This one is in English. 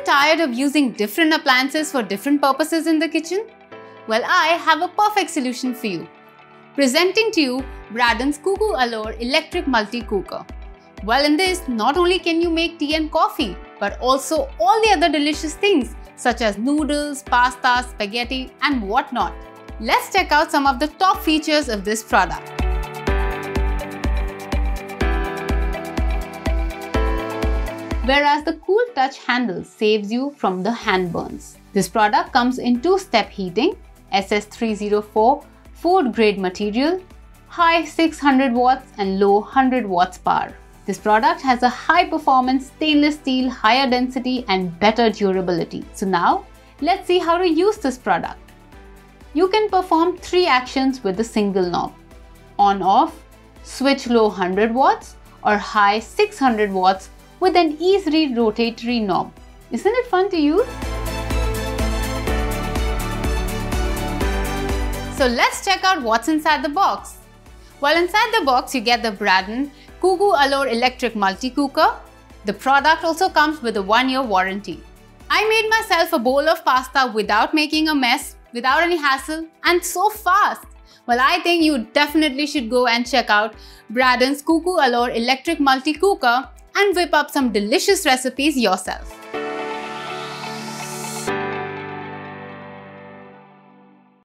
you tired of using different appliances for different purposes in the kitchen? Well, I have a perfect solution for you. Presenting to you Brayden Kooko Allor Electric Multi Cooker. Well, in this, not only can you make tea and coffee, but also all the other delicious things such as noodles, pasta, spaghetti, and whatnot. Let's check out some of the top features of this product. Whereas the cool touch handle saves you from the hand burns. This product comes in two-step heating, SS304 food grade material, high 600 watts and low 100 watts power. This product has a high performance stainless steel, higher density and better durability. So now let's see how to use this product. You can perform 3 actions with a single knob. On off, switch low 100 watts or high 600 watts with an easily rotatory knob. Isn't it fun to use? So let's check out what's inside the box. Well, inside the box you get the Brayden Kooko Allor Electric Multi Cooker. The product also comes with a 1-year warranty. I made myself a bowl of pasta without making a mess, without any hassle, and so fast. Well, I think you definitely should go and check out Brayden Kooko Allor Electric Multi Cooker and whip up some delicious recipes yourself.